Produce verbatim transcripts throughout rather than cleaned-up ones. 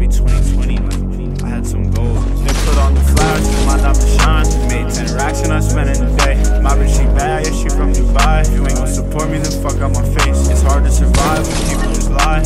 be twenty twenty. Like, I had some goals. They put on the flowers for my dog to shine. Made ten racks and I spent in a day. My bitch, she bad, yeah, she from Dubai. If you ain't gon' support me, then fuck out my face. It's hard to survive when people just lie.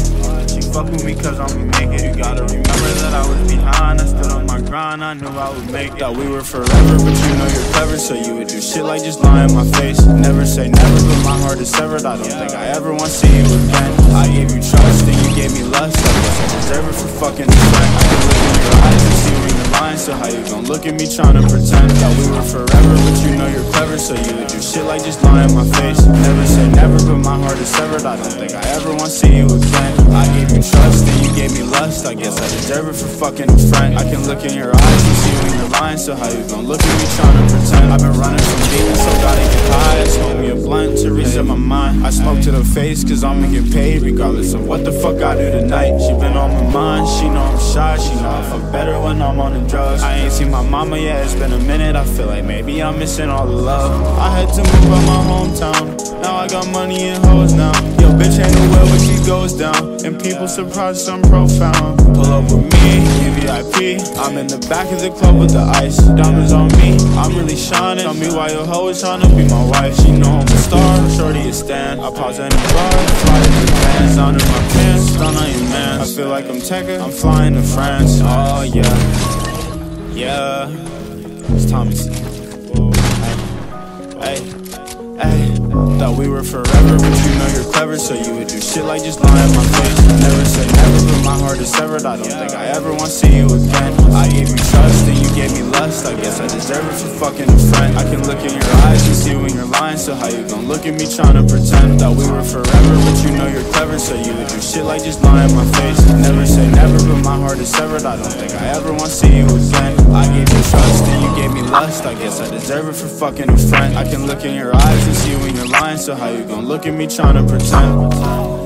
She fuck with me cause I'ma make it. You gotta remember that I was behind. I stood on my grind, I knew I would make it. Thought we were forever, but you know you're clever, so you would do shit like just lie in my face. Never say never, but my heart is severed. I don't think I ever want to see you again. I gave you trust, then you gave me lust. I guess I deserve it for fucking neglect. I can look in your eyes and see when you're lying. So how you gon' look at me trying to pretend? Thought we were forever, but you know you're clever, so you would do shit like just lie in my face. Never say never, but my heart is severed. I don't think I ever want to see you again. I gave you trust, then you gave me lust. I guess I deserve it for fucking a friend. I can look in your eyes and see when you're lying. So how you gon' look at me trying to pretend? I've been running from demons, so gotta get high. I smoke me a blunt to reset my mind. I smoke to the face cause I'ma get paid regardless of what the fuck I do tonight. She been on my mind, she know I'm shy. She know I fuck better when I'm on the drugs. I ain't seen my mama yet, it's been a minute. I feel like maybe I'm missing all the love. I had to move out my hometown. Now I got money and hoes now. Yo bitch ain't nowhere when she goes down. And people surprised I'm profound. Pull up with me, V I P. I'm in the back of the club with the ice. Diamonds on me, I'm really shining. Tell me why your hoe is trying to be my wife. She know I'm a star, shorty is stand. I pause in the bar, fly to the fans. Down in my pants, down on your man. I feel like I'm Tekka, I'm flying to France. Oh yeah, yeah. It's Tommy's. Hey, hey, hey. Thought we were forever, but you know you're clever, so you would do shit like just lie in my face. Never say never, but my heart is severed. I don't think I ever want to see you again. I gave you trust, then you gave me lust. I guess I deserve it for fucking a friend. I can look in your eyes and see when you're lying. So how you gon' look at me trying to pretend? Thought we were forever, but you know you're clever, so you would do shit like just lie in my face. Never say never, but my heart is severed. I don't think I ever want to see you again. I gave you trust, then you gave me lust. I guess I deserve it for fucking a friend. I can look in your eyes and see when you're lying. So how you gon' look at me trying to pretend?